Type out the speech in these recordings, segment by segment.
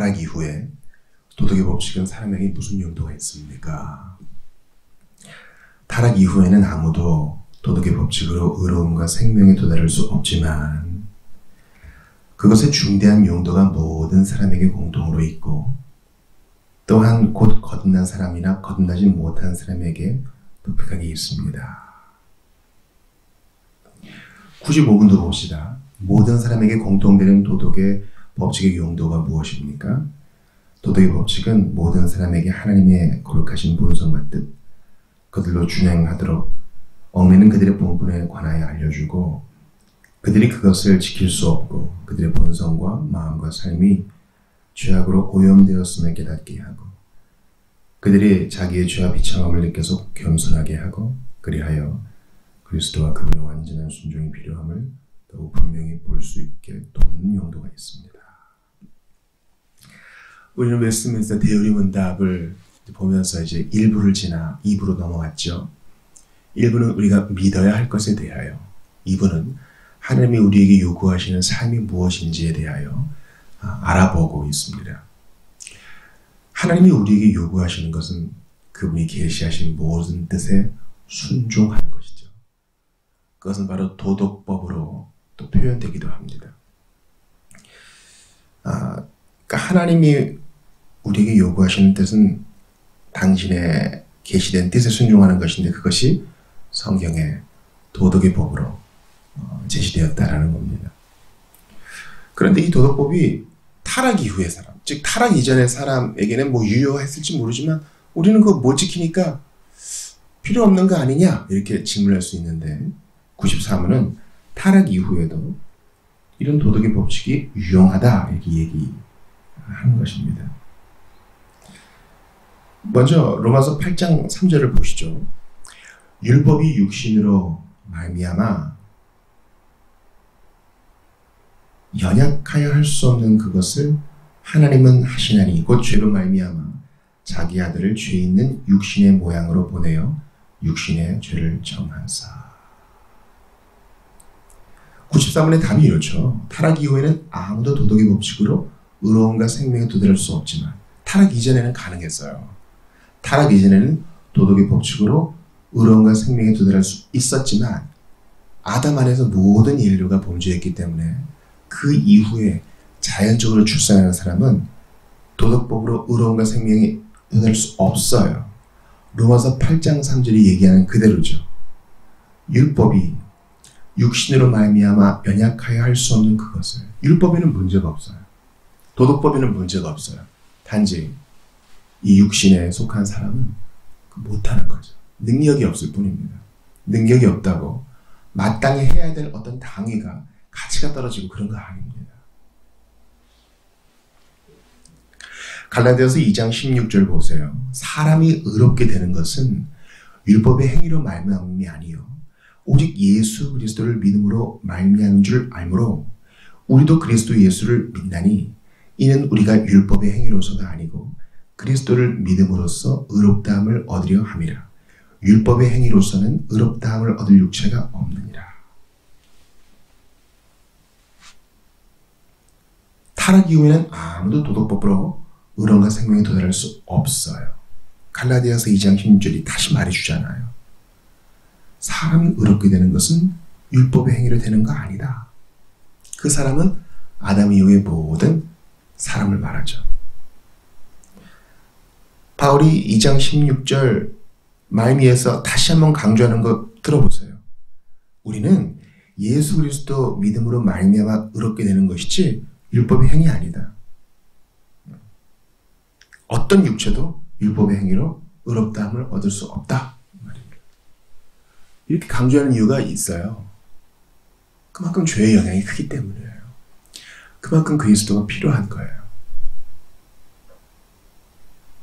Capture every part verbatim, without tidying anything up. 타락 이후에 도덕의 법칙은 사람에게 무슨 용도가 있습니까? 타락 이후에는 아무도 도덕의 법칙으로 의로움과 생명에 도달할 수 없지만 그것의 중대한 용도가 모든 사람에게 공통으로 있고 또한 곧 거듭난 사람이나 거듭나지 못한 사람에게 독특하게 있습니다. 구십오 분 들어봅시다. 모든 사람에게 공통되는 도덕의 법칙의 용도가 무엇입니까? 도덕의 법칙은 모든 사람에게 하나님의 거룩하신 본성과 뜻, 그들로 준행하도록 얽매는 그들의 본분에 관하여 알려주고 그들이 그것을 지킬 수 없고 그들의 본성과 마음과 삶이 죄악으로 오염되었음을 깨닫게 하고 그들이 자기의 죄와 비참함을 느껴서 겸손하게 하고 그리하여 그리스도와 그분의 완전한 순종이 필요함을 더욱 분명히 볼 수 있게 돕는 용도가 있습니다. 오늘 말씀에서 대요리 문답을 보면서 이제 일 부를 지나 이 부로 넘어갔죠. 일 부는 우리가 믿어야 할 것에 대하여, 이 부는 하나님이 우리에게 요구하시는 삶이 무엇인지에 대하여 알아보고 있습니다. 하나님이 우리에게 요구하시는 것은 그분이 계시하신 모든 뜻에 순종하는 것이죠. 그것은 바로 도덕법으로 또 표현되기도 합니다. 아, 그러니까 하나님이 우리에게 요구하시는 뜻은 당신의 계시된 뜻에 순종하는 것인데 그것이 성경의 도덕의 법으로 제시되었다라는 겁니다. 그런데 이 도덕법이 타락 이후의 사람, 즉 타락 이전의 사람에게는 뭐 유효했을지 모르지만 우리는 그거 못 지키니까 필요 없는 거 아니냐 이렇게 질문할 수 있는데 구십사 문은 타락 이후에도 이런 도덕의 법칙이 유용하다 이렇게 얘기하는 것입니다. 먼저 로마서 팔 장 삼 절을 보시죠. 율법이 육신으로 말미암아 연약하여 할 수 없는 그것을 하나님은 하시나니 곧 죄로 말미암아 자기 아들을 죄 있는 육신의 모양으로 보내어 육신의 죄를 정하사. 구십사 문의 답이 이렇죠. 타락 이후에는 아무도 도덕의 법칙으로 의로움과 생명에 도달할 수 없지만 타락 이전에는 가능했어요. 타락 이전에는 도덕의 법칙으로 의로움과 생명에 도달할 수 있었지만 아담 안에서 모든 인류가 범죄했기 때문에 그 이후에 자연적으로 출산하는 사람은 도덕법으로 의로움과 생명에 도달할 수 없어요. 로마서 팔 장 삼 절이 얘기하는 그대로죠. 율법이 육신으로 말미암아 연약하여 할 수 없는 그것을. 율법에는 문제가 없어요. 도덕법에는 문제가 없어요. 단지 이 육신에 속한 사람은 못하는 거죠. 능력이 없을 뿐입니다. 능력이 없다고 마땅히 해야 될 어떤 당위가 가치가 떨어지고 그런 거 아닙니다. 갈라디아서 이 장 십육 절 보세요. 사람이 의롭게 되는 것은 율법의 행위로 말미암음이 아니요 오직 예수 그리스도를 믿음으로 말미암은 줄 알므로 우리도 그리스도 예수를 믿나니 이는 우리가 율법의 행위로서가 아니고 그리스도를 믿음으로써 의롭다함을 얻으려 함이라. 율법의 행위로서는 의롭다함을 얻을 육체가 없느니라. 타락 이후에는 아무도 도덕법으로 의로움과 생명에 도달할 수 없어요. 갈라디아서 이 장 십육 절이 다시 말해주잖아요. 사람이 의롭게 되는 것은 율법의 행위로 되는 거 아니다. 그 사람은 아담 이후의 모든 사람을 말하죠. 바울이 이 장 십육 절 말미에서 다시 한번 강조하는 거 들어보세요. 우리는 예수 그리스도 믿음으로 말미암아 의롭게 되는 것이지 율법의 행위 아니다. 어떤 육체도 율법의 행위로 의롭다함을 얻을 수 없다. 이렇게 강조하는 이유가 있어요. 그만큼 죄의 영향이 크기 때문이에요. 그만큼 그리스도가 필요한 거예요.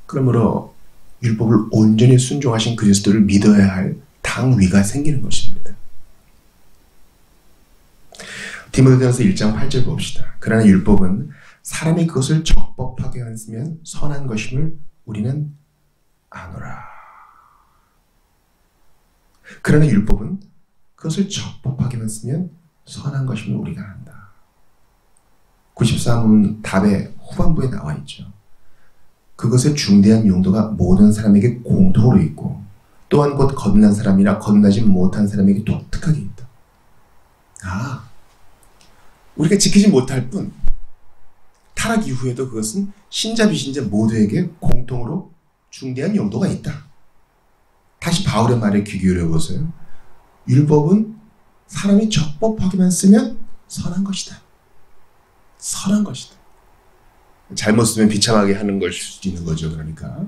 그러므로 율법을 온전히 순종하신 그리스도를 믿어야 할 당위가 생기는 것입니다. 디모데전서 일 장 팔 절 봅시다. 그러나 율법은 사람이 그것을 적법하게 했으면 선한 것임을 우리는 아노라. 그러나 율법은 그것을 적법하게만 쓰면 선한 것임을 우리가 안다. 구십사 문 답의 후반부에 나와 있죠. 그것의 중대한 용도가 모든 사람에게 공통으로 있고 또한 곧 거듭난 사람이나 거듭나지 못한 사람에게 독특하게 있다. 아, 우리가 지키지 못할 뿐 타락 이후에도 그것은 신자 비신자 모두에게 공통으로 중대한 용도가 있다. 다시 바울의 말에 귀 기울여보세요. 율법은 사람이 적법하게만 쓰면 선한 것이다. 선한 것이다. 잘못 쓰면 비참하게 하는 걸 수도 있는 거죠. 그러니까,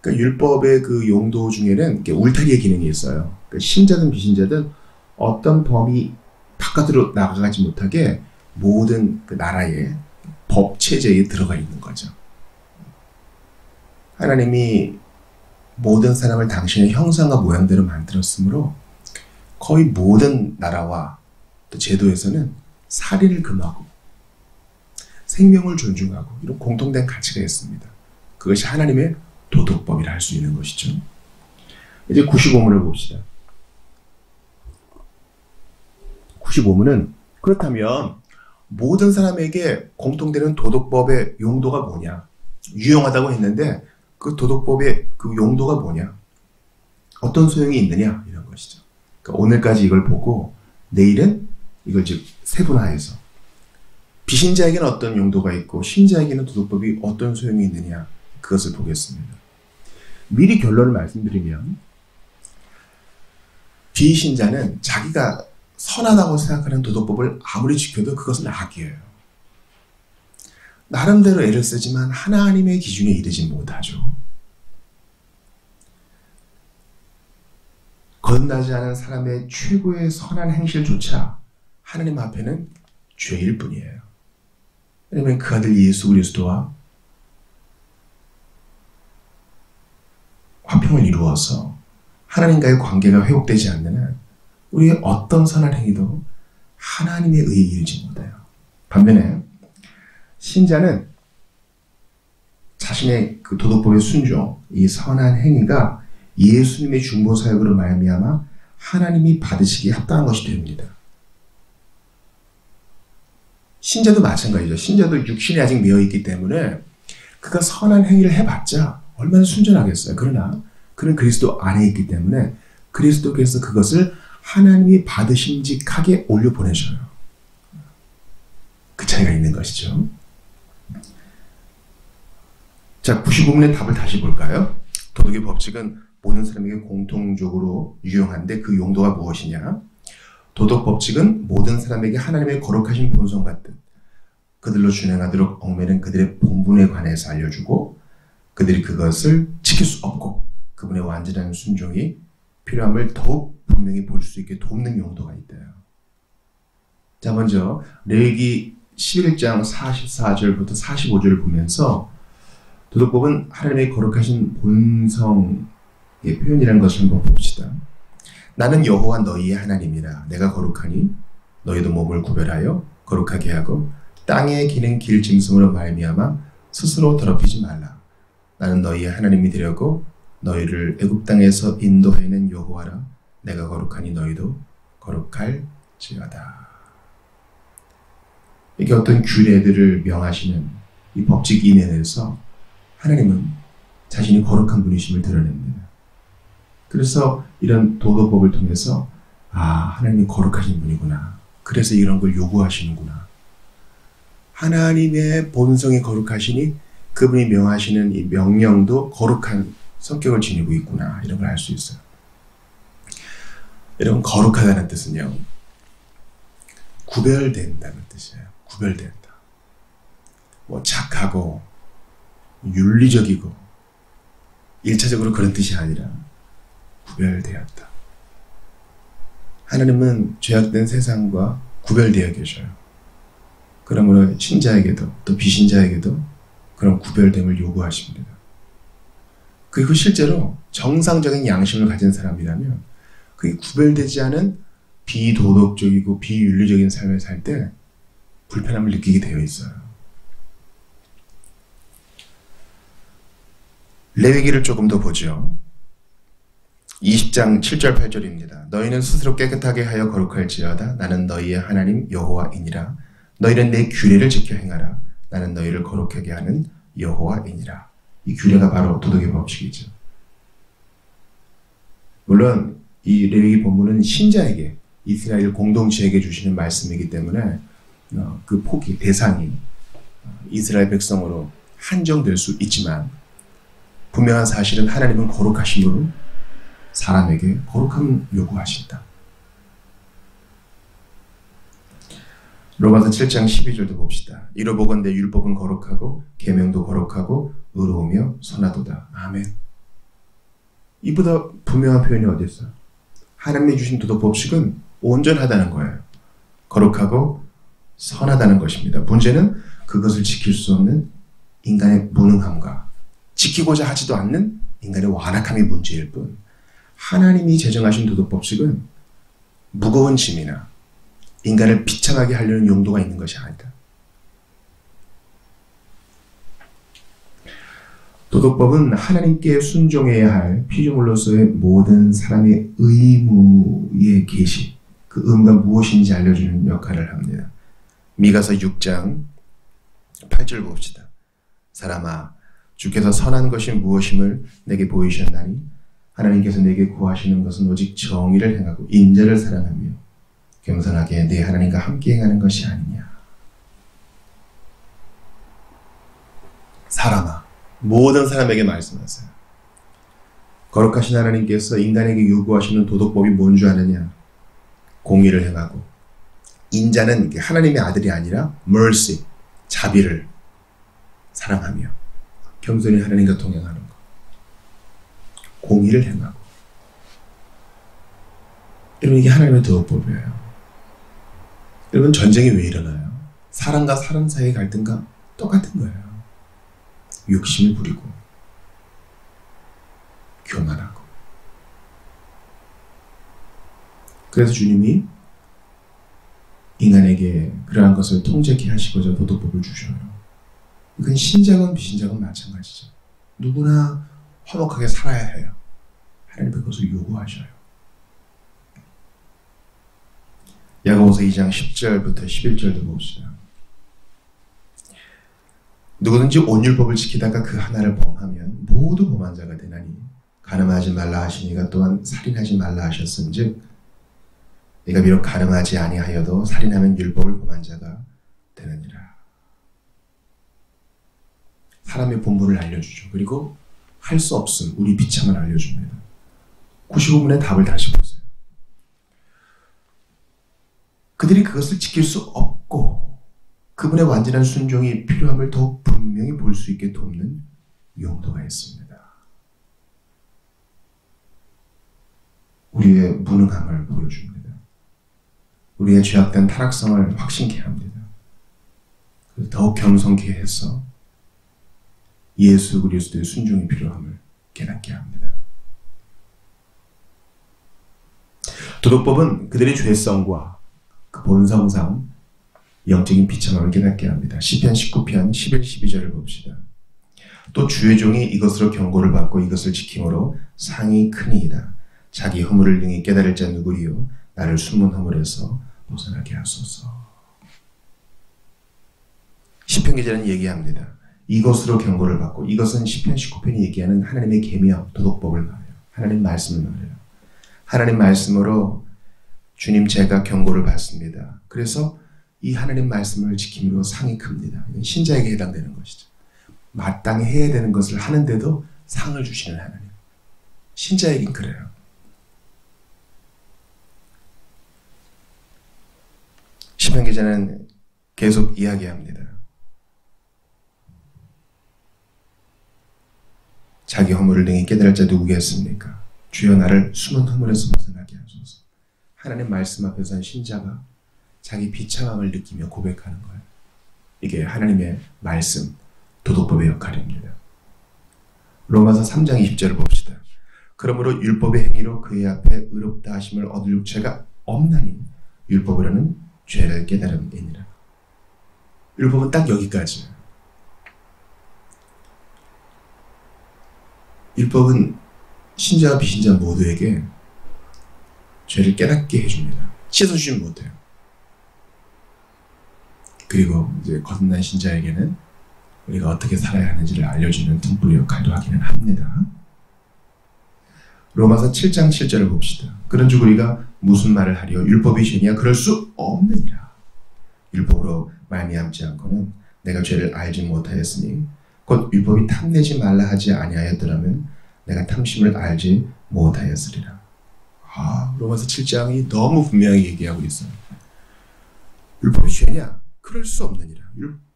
그러니까 율법의 그 용도 중에는 울타리의 기능이 있어요. 그러니까 신자든 비신자든 어떤 범위 바깥으로 나가지 못하게 모든 그 나라의 법체제에 들어가 있는 거죠. 하나님이 모든 사람을 당신의 형상과 모양대로 만들었으므로 거의 모든 나라와 또 제도에서는 살인을 금하고 생명을 존중하고 이런 공통된 가치가 있습니다. 그것이 하나님의 도덕법이라 할 수 있는 것이죠. 이제 구십오 문을 봅시다. 구십오 문은 그렇다면 모든 사람에게 공통되는 도덕법의 용도가 뭐냐? 유용하다고 했는데 그 도덕법의 그 용도가 뭐냐? 어떤 소용이 있느냐? 이런 것이죠. 그러니까 오늘까지 이걸 보고 내일은 이걸 이제 세분화해서 비신자에게는 어떤 용도가 있고 신자에게는 도덕법이 어떤 소용이 있느냐? 그것을 보겠습니다. 미리 결론을 말씀드리면 비신자는 자기가 선하다고 생각하는 도덕법을 아무리 지켜도 그것은 악이에요. 나름대로 애를 쓰지만 하나님의 기준에 이르지 못하죠. 거듭나지 않은 사람의 최고의 선한 행실조차 하나님 앞에는 죄일 뿐이에요. 왜냐하면 그 아들 예수 그리스도와 화평을 이루어서 하나님과의 관계가 회복되지 않는 한 우리의 어떤 선한 행위도 하나님의 의에 이르지 못해요. 반면에 신자는 자신의 그 도덕법의 순종, 이 선한 행위가 예수님의 중보 사역으로 말미암아 하나님이 받으시기에 합당한 것이 됩니다. 신자도 마찬가지죠. 신자도 육신에 아직 매여 있기 때문에 그가 선한 행위를 해봤자 얼마나 순전하겠어요. 그러나 그는 그리스도 안에 있기 때문에 그리스도께서 그것을 하나님이 받으심직하게 올려보내셔요. 그 차이가 있는 것이죠. 자, 구십오 문의 답을 다시 볼까요? 도덕의 법칙은 모든 사람에게 공통적으로 유용한데 그 용도가 무엇이냐? 도덕 법칙은 모든 사람에게 하나님의 거룩하신 본성 같은 그들로 준행하도록 얽매는 그들의 본분에 관해서 알려주고 그들이 그것을 지킬 수 없고 그분의 완전한 순종이 필요함을 더욱 분명히 볼 수 있게 돕는 용도가 있대요. 자, 먼저 레위기 십일 장 사십사 절부터 사십오 절을 보면서 도덕법은 하나님의 거룩하신 본성의 표현이라는 것을 한번 봅시다. 나는 여호와 너희의 하나님이라. 내가 거룩하니 너희도 몸을 구별하여 거룩하게 하고 땅에 기는 길짐승으로 말미암아 스스로 더럽히지 말라. 나는 너희의 하나님이 되려고 너희를 애굽 땅에서 인도해낸 여호와라. 내가 거룩하니 너희도 거룩할지어다. 이게 어떤 규례들을 명하시는 이 법칙 이면에서 하나님은 자신이 거룩한 분이심을 드러냅니다. 그래서 이런 도덕법을 통해서 아, 하나님이 거룩하신 분이구나. 그래서 이런 걸 요구하시는구나. 하나님의 본성이 거룩하시니 그분이 명하시는 이 명령도 거룩한 성격을 지니고 있구나. 이런 걸 알 수 있어요. 여러분, 거룩하다는 뜻은요, 구별된다는 뜻이에요. 구별된다. 뭐 착하고 윤리적이고 일차적으로 그런 뜻이 아니라 구별되었다. 하나님은 죄악된 세상과 구별되어 계셔요. 그러므로 신자에게도 또 비신자에게도 그런 구별됨을 요구하십니다. 그리고 실제로 정상적인 양심을 가진 사람이라면 그게 구별되지 않은 비도덕적이고 비윤리적인 삶을 살 때 불편함을 느끼게 되어 있어요. 레위기를 조금 더 보죠. 이십 장 칠 절 팔 절입니다. 너희는 스스로 깨끗하게 하여 거룩할지어다. 나는 너희의 하나님 여호와이니라. 너희는 내 규례를 지켜 행하라. 나는 너희를 거룩하게 하는 여호와이니라. 이 규례가 바로 도덕의 법칙이죠. 물론 이 레위기 본문은 신자에게, 이스라엘 공동체에게 주시는 말씀이기 때문에 그 폭이, 대상이 이스라엘 백성으로 한정될 수 있지만, 분명한 사실은 하나님은 거룩하심으로 사람에게 거룩함을 요구하신다. 로마서 칠 장 십이 절도 봅시다. 이로 보건대 율법은 거룩하고 계명도 거룩하고 의로우며 선하도다. 아멘. 이보다 분명한 표현이 어디 있어요? 하나님이 주신 도덕 법칙은 온전하다는 거예요. 거룩하고 선하다는 것입니다. 문제는 그것을 지킬 수 없는 인간의 무능함과 지키고자 하지도 않는 인간의 완악함이 문제일 뿐, 하나님이 제정하신 도덕 법칙은 무거운 짐이나 인간을 비참하게 하려는 용도가 있는 것이 아니다. 도덕법은 하나님께 순종해야 할 피조물로서의 모든 사람의 의무의 계시, 그 의무가 무엇인지 알려주는 역할을 합니다. 미가서 육 장 팔 절 봅시다. 사람아, 주께서 선한 것이 무엇임을 내게 보이셨나니 하나님께서 내게 구하시는 것은 오직 정의를 행하고 인자를 사랑하며 겸손하게 내 하나님과 함께 행하는 것이 아니냐. 사람아, 모든 사람에게 말씀하세요. 거룩하신 하나님께서 인간에게 요구하시는 도덕법이 뭔 줄 아느냐? 공의를 행하고, 인자는 하나님의 아들이 아니라 mercy, 자비를 사랑하며, 겸손히 하나님과 동행하는 것, 공의를 행하고. 여러분, 이게 하나님의 도덕법이에요. 여러분, 전쟁이 왜 일어나요? 사람과 사람 사이의 갈등과 똑같은 거예요. 욕심을 부리고 교만하고. 그래서 주님이 인간에게 그러한 것을 통제케 하시고자 도덕법을 주셔요. 그건 신자건 비신자건 마찬가지죠. 누구나 화목하게 살아야 해요. 하나님이 그것을 요구하셔요. 야고보서 이 장 십 절부터 십일 절도 봅시다. 누구든지 온 율법을 지키다가 그 하나를 범하면 모두 범한 자가 되나니, 간음하지 말라 하시니가 또한 살인하지 말라 하셨은즉, 네가 비록 간음하지 아니하여도 살인하면 율법을 범한 자가 되느니라. 사람의 본분을 알려주죠. 그리고 할 수 없음, 우리 비참을 알려줍니다. 구십오 분의 답을 다시 보세요. 그들이 그것을 지킬 수 없고 그분의 완전한 순종이 필요함을 더욱 분명히 볼 수 있게 돕는 용도가 있습니다. 우리의 무능함을 보여줍니다. 우리의 죄악된 타락성을 확신케 합니다. 그래서 더욱 겸손케 해서 예수 그리스도의 순종이 필요함을 깨닫게 합니다. 도덕법은 그들의 죄성과 그 본성상 영적인 비참함을 깨닫게 합니다. 시편 십구 편 십일, 십이 절을 봅시다. 또 주의 종이 이것으로 경고를 받고 이것을 지킴으로 상이 크니이다. 자기 허물을 능히 깨달을 자 누구리요? 나를 숨은 허물에서 벗어나게 하소서. 시편 기자는 얘기합니다. 이것으로 경고를 받고, 이것은 시편 십구 편이 얘기하는 하나님의 계명, 도덕법을 말해요. 하나님 말씀을 말해요. 하나님 말씀으로 주님, 제가 경고를 받습니다. 그래서 이 하나님 말씀을 지킴으로 상이 큽니다. 신자에게 해당되는 것이죠. 마땅히 해야 되는 것을 하는데도 상을 주시는 하나님. 신자에겐 그래요. 시편 기자는 계속 이야기합니다. 자기 허물을 능히 깨달을 자 누구겠습니까? 주여 나를 숨은 허물에서 벗어나게 하소서. 하나님 말씀 앞에 선 신자가 자기 비참함을 느끼며 고백하는 거예요. 이게 하나님의 말씀, 도덕법의 역할입니다. 로마서 삼 장 이십 절을 봅시다. 그러므로 율법의 행위로 그의 앞에 의롭다 하심을 얻을 육체가 없나니 율법으로는 죄를 깨달음이니라. 율법은 딱 여기까지. 율법은 신자와 비신자 모두에게 죄를 깨닫게 해줍니다. 씻어주진 못해요. 그리고 이제 거듭난 신자에게는 우리가 어떻게 살아야 하는지를 알려주는 등불 역할도 하기는 합니다. 로마서 칠 장 칠 절을 봅시다. 그런즉 우리가 무슨 말을 하리요? 율법이 죄냐? 그럴 수 없느니라. 율법으로 말미암지 않고는 내가 죄를 알지 못하였으니 곧 율법이 탐내지 말라 하지 아니하였더라면 내가 탐심을 알지 못하였으리라. 아, 로마서 칠 장이 너무 분명히 얘기하고 있어요. 율법이 죄냐? 그럴 수 없느니라.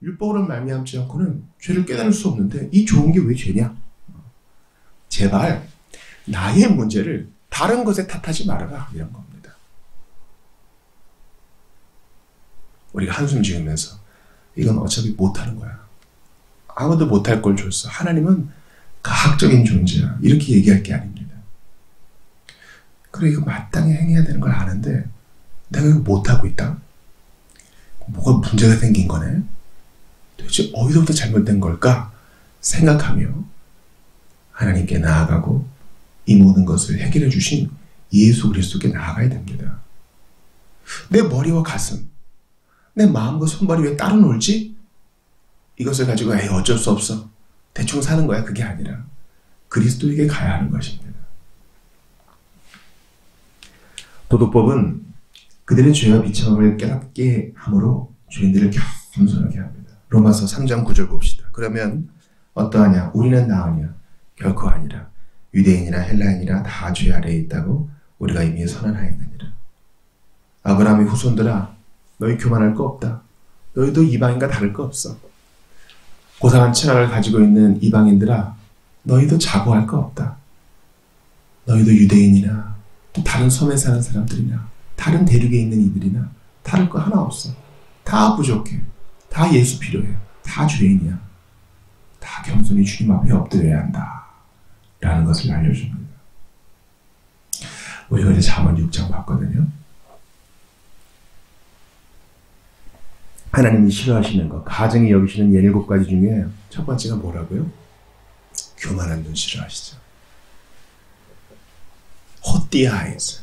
율법으로 말미암지 않고는 죄를 깨달을 수 없는데 이 좋은 게 왜 죄냐? 제발 나의 문제를 다른 것에 탓하지 말아라, 이런 겁니다. 우리가 한숨 지으면서 이건 어차피 못하는 거야. 아무도 못할 걸 줬어. 하나님은 가학적인 존재야. 이렇게 얘기할 게 아닙니다. 그래, 이거 마땅히 행해야 되는 걸 아는데 내가 이거 못하고 있다? 뭐가 문제가 생긴 거네? 도대체 어디서부터 잘못된 걸까? 생각하며 하나님께 나아가고 이 모든 것을 해결해 주신 예수 그리스도께 나아가야 됩니다. 내 머리와 가슴, 내 마음과 손발이 왜 따로 놀지? 이것을 가지고 에이 어쩔 수 없어, 대충 사는 거야. 그게 아니라 그리스도에게 가야 하는 것입니다. 도덕법은 그들의 죄와 비참함을 깨닫게 함으로 죄인들을 겸손하게 합니다. 로마서 삼 장 구 절 봅시다. 그러면 어떠하냐? 우리는 나으냐? 결코 아니라. 유대인이나 헬라인이나 다 죄 아래에 있다고 우리가 이미 선언하였느니라. 아브라함의 후손들아, 너희 교만할 거 없다. 너희도 이방인과 다를 거 없어. 고상한 철학을 가지고 있는 이방인들아, 너희도 자고할 거 없다. 너희도 유대인이나 또 다른 섬에 사는 사람들이나 다른 대륙에 있는 이들이나 다를 거 하나 없어. 다 부족해. 다 예수 필요해. 다 죄인이야. 다 겸손히 주님 앞에 엎드려야 한다. 라는 것을 알려줍니다. 우리가 이제 잠언 육 장 봤거든요. 하나님이 싫어하시는 것, 가증히 여기시는 열일곱 가지 중에 첫 번째가 뭐라고요? 교만한 눈 싫어하시죠. 헛디아 아이즈.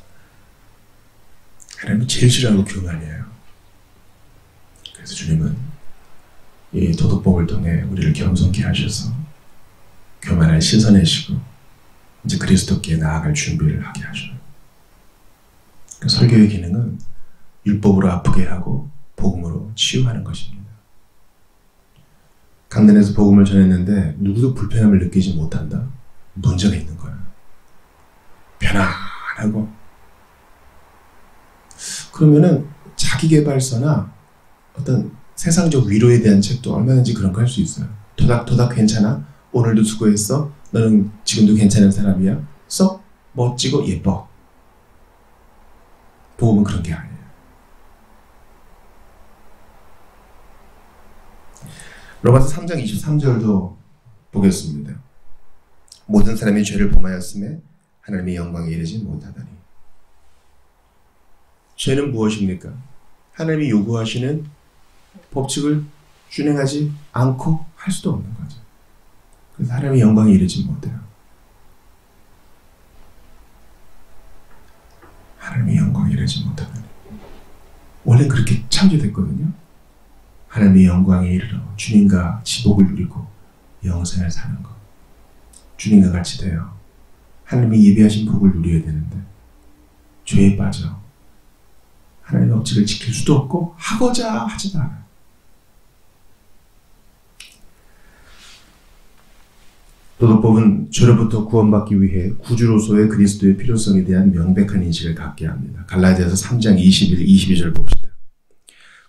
하나님이 제일 싫어하는 건 교만이에요. 그래서 주님은 이 도덕법을 통해 우리를 겸손케 하셔서 교만을 씻어내시고 이제 그리스도께 나아갈 준비를 하게 하셔요. 그 설교의 기능은 율법으로 아프게 하고 복음으로 치유하는 것입니다. 강단에서 복음을 전했는데 누구도 불편함을 느끼지 못한다? 문제가 있는 거야. 편안하고. 그러면은 자기계발서나 어떤 세상적 위로에 대한 책도 얼마든지 그런 거 할 수 있어요. 도닥 도닥 괜찮아? 오늘도 수고했어? 너는 지금도 괜찮은 사람이야? 썩 멋지고 예뻐. 복음은 그런 게 아니에요. 로마서 삼 장 이십삼 절도 보겠습니다. 모든 사람이 죄를 범하였음에 하나님의 영광에 이르지 못하다니. 죄는 무엇입니까? 하나님이 요구하시는 법칙을 준행하지 않고 할 수도 없는 거죠. 그래서 하나님의 영광에 이르지 못해요. 하나님의 영광에 이르지 못하다니. 원래 그렇게 창조됐거든요. 하나님의 영광에 이르러 주님과 지복을 누리고 영생을 사는 것. 주님과 같이 돼요. 하나님이 예비하신 복을 누려야 되는데 죄에 빠져 하나님의 법칙을 지킬 수도 없고 하고자 하지도 않아요. 도덕법은 죄로부터 구원받기 위해 구주로서의 그리스도의 필요성에 대한 명백한 인식을 갖게 합니다. 갈라디아서 삼 장 이십일, 이십이 절 봅시다.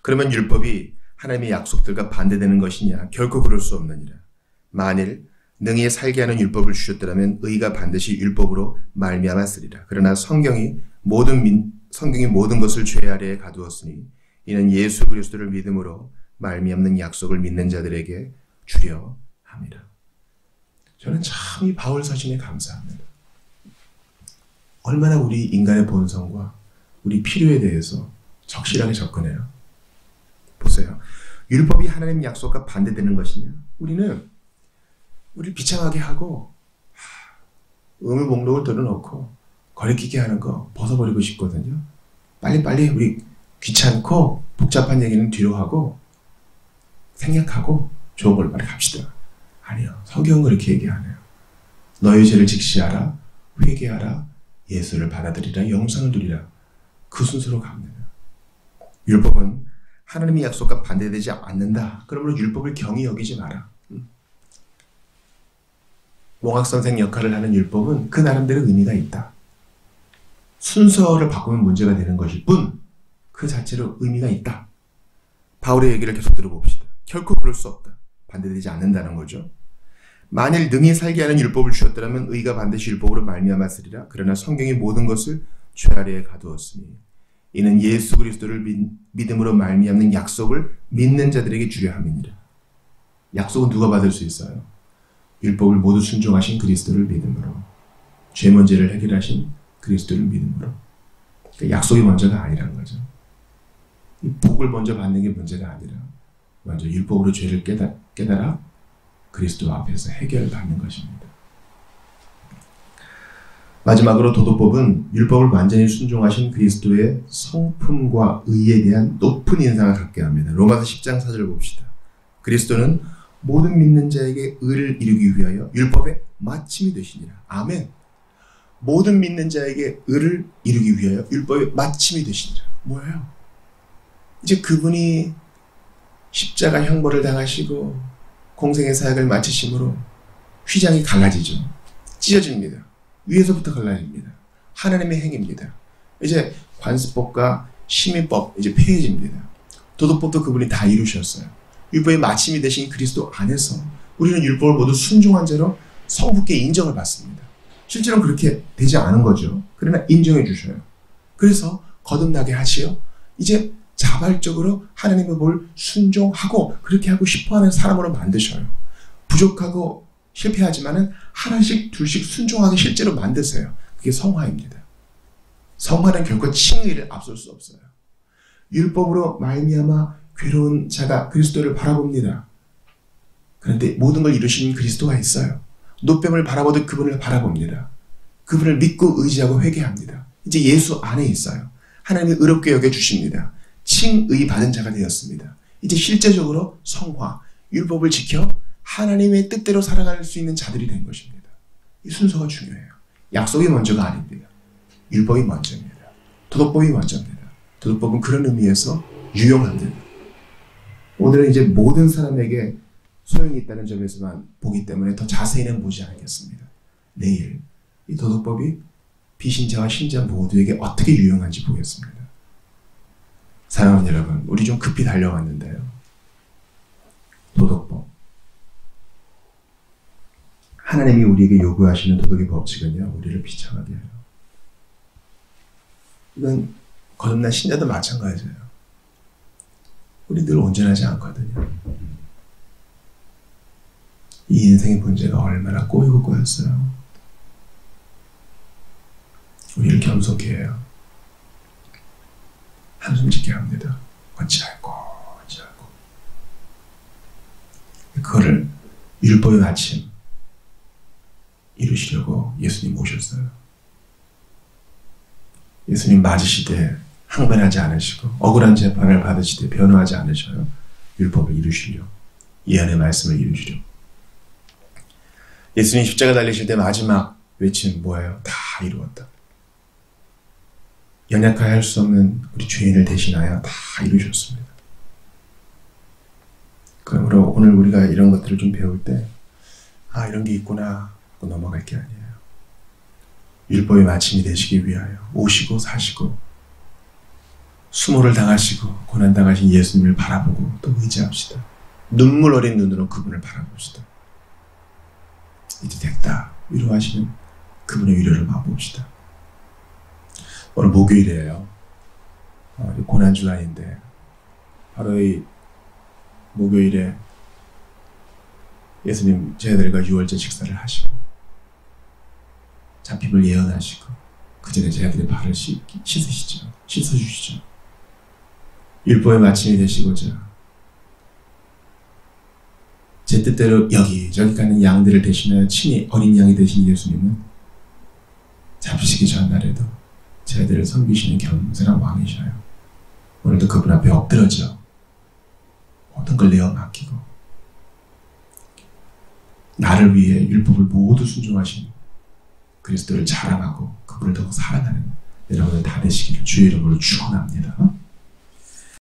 그러면 율법이 하나님의 약속들과 반대되는 것이냐? 결코 그럴 수 없느니라. 만일 능히 살게 하는 율법을 주셨더라면 의가 반드시 율법으로 말미암았으리라. 그러나 성경이 모든 민, 성경이 모든 것을 죄 아래에 가두었으니 이는 예수 그리스도를 믿음으로 말미암는 약속을 믿는 자들에게 주려 함이라. 저는 참 이 바울 서신에 감사합니다. 얼마나 우리 인간의 본성과 우리 필요에 대해서 적실하게 접근해요. 보세요. 율법이 하나님 약속과 반대되는 것이냐? 우리는 우리를 비참하게 하고 의무 목록을 들어놓고 거리끼게 하는 거 벗어버리고 싶거든요. 빨리빨리 우리 귀찮고 복잡한 얘기는 뒤로 하고 생략하고 좋은 걸로 빨리 갑시다. 아니요. 성경은 그렇게 얘기 안 해요. 너의 죄를 직시하라, 회개하라, 예수를 받아들이라, 영상을 누리라. 그 순서로 가면 돼요. 율법은 하나님의 약속과 반대되지 않는다. 그러므로 율법을 경히 여기지 마라. 몽학선생 역할을 하는 율법은 그 나름대로 의미가 있다. 순서를 바꾸면 문제가 되는 것일 뿐 그 자체로 의미가 있다. 바울의 얘기를 계속 들어봅시다. 결코 그럴 수 없다. 반대되지 않는다는 거죠. 만일 능히 살게 하는 율법을 주셨더라면 의가 반드시 율법으로 말미암았으리라. 그러나 성경이 모든 것을 죄 아래에 가두었으니 이는 예수 그리스도를 믿음으로 말미암는 약속을 믿는 자들에게 주려 함이니라. 약속은 누가 받을 수 있어요? 율법을 모두 순종하신 그리스도를 믿음으로, 죄 문제를 해결하신 그리스도를 믿음으로. 그러니까 약속이 먼저가 아니라는 거죠. 이 복을 먼저 받는 게 문제가 아니라 먼저 율법으로 죄를 깨달, 깨달아 그리스도 앞에서 해결받는 것입니다. 마지막으로 도덕법은 율법을 완전히 순종하신 그리스도의 성품과 의에 대한 높은 인상을 갖게 합니다. 로마서 십 장 사 절을 봅시다. 그리스도는 모든 믿는 자에게 의를 이루기 위하여 율법의 마침이 되시니라. 아멘. 모든 믿는 자에게 의를 이루기 위하여 율법의 마침이 되시니라. 뭐예요? 이제 그분이 십자가 형벌을 당하시고 공생의 사역을 마치심으로 휘장이 갈라지죠. 찢어집니다. 위에서부터 갈라집니다. 하나님의 행위입니다. 이제 관습법과 시민법 이제 폐해집니다. 도덕법도 그분이 다 이루셨어요. 율법의 마침이 되신 그리스도 안에서 우리는 율법을 모두 순종한 자로 성부께 인정을 받습니다. 실제로는 그렇게 되지 않은 거죠. 그러나 인정해 주셔요. 그래서 거듭나게 하시어 이제 자발적으로 하나님의 법을 순종하고 그렇게 하고 싶어하는 사람으로 만드셔요. 부족하고 실패하지만은 하나씩 둘씩 순종하게 실제로 만드세요. 그게 성화입니다. 성화는 결코 칭의를 앞설 수 없어요. 율법으로 말미암아 괴로운 자가 그리스도를 바라봅니다. 그런데 모든 걸 이루신 그리스도가 있어요. 노뱀을 바라보듯 그분을 바라봅니다. 그분을 믿고 의지하고 회개합니다. 이제 예수 안에 있어요. 하나님이 의롭게 여겨주십니다. 칭의 받은 자가 되었습니다. 이제 실제적으로 성화, 율법을 지켜 하나님의 뜻대로 살아갈 수 있는 자들이 된 것입니다. 이 순서가 중요해요. 약속이 먼저가 아닙니다. 율법이 먼저입니다. 도덕법이 먼저입니다. 도덕법은 그런 의미에서 유용합니다. 오늘은 이제 모든 사람에게 소용이 있다는 점에서만 보기 때문에 더 자세히는 보지 않겠습니다. 내일 이 도덕법이 비신자와 신자 모두에게 어떻게 유용한지 보겠습니다. 사랑하는 여러분, 우리 좀 급히 달려왔는데요. 도덕법. 하나님이 우리에게 요구하시는 도덕의 법칙은요, 우리를 비참하게 해요. 이건 거듭난 신자도 마찬가지예요. 우리 늘 온전하지 않거든요. 이 인생의 문제가 얼마나 꼬이고 꼬였어요. 우리를 겸손케 해요. 한숨 짓게 합니다. 어찌할꼬 어찌할꼬. 그거를 율법의 마침 이루시려고 예수님 오셨어요. 예수님 맞으시되 항변하지 않으시고 억울한 재판을 받으시되 변호하지 않으셔요. 율법을 이루시려, 예언의 말씀을 이루시려. 예수님 십자가 달리실 때 마지막 외침 뭐예요? 다 이루었다. 연약하여 할 수 없는 우리 죄인을 대신하여 다 이루셨습니다. 그러므로 오늘 우리가 이런 것들을 좀 배울 때 아, 이런 게 있구나 하고 넘어갈 게 아니에요. 율법의 마침이 되시기 위하여 오시고 사시고 수모를 당하시고 고난당하신 예수님을 바라보고 또 의지합시다. 눈물 어린 눈으로 그분을 바라봅시다. 이제 됐다 위로하시는 그분의 위로를 맛봅시다. 오늘 목요일이에요. 고난주간인데 바로 이 목요일에 예수님 제자들과 유월절 식사를 하시고 잡힘을 예언하시고 그 전에 제자들의 발을 씻, 씻으시죠. 씻어주시죠. 율법의 마침이 되시고자 제 뜻대로 여기저기 가는 양들을 대신하여 친히 어린 양이 되신 예수님은 잡히시기 전날에도 제자들을 섬기시는 겸손한 왕이셔요. 오늘도 그분 앞에 엎드러져 모든 걸 내어 맡기고 나를 위해 율법을 모두 순종하신 그리스도를 자랑하고 그분을 더욱 사랑하는 여러분의 다 되시기를 주의 이름으로 축원합니다.